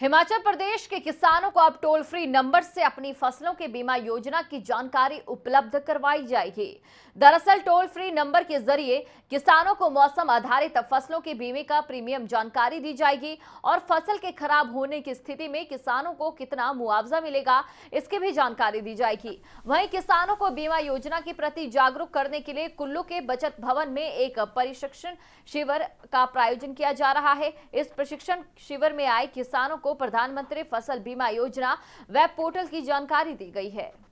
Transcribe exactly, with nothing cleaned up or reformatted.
हिमाचल प्रदेश के किसानों को अब टोल फ्री नंबर से अपनी फसलों के बीमा योजना की जानकारी उपलब्ध करवाई जाएगी। दरअसल टोल फ्री नंबर के जरिए किसानों को मौसम आधारित फसलों के बीमे का प्रीमियम जानकारी दी जाएगी और फसल के खराब होने की स्थिति में किसानों को कितना मुआवजा मिलेगा इसकी भी जानकारी दी जाएगी। वहीं किसानों को बीमा योजना के प्रति जागरूक करने के लिए कुल्लू के बचत भवन में एक प्रशिक्षण शिविर का प्रायोजन किया जा रहा है। इस प्रशिक्षण शिविर में आए किसानों प्रधानमंत्री फसल बीमा योजना वेब पोर्टल की जानकारी दी गई है।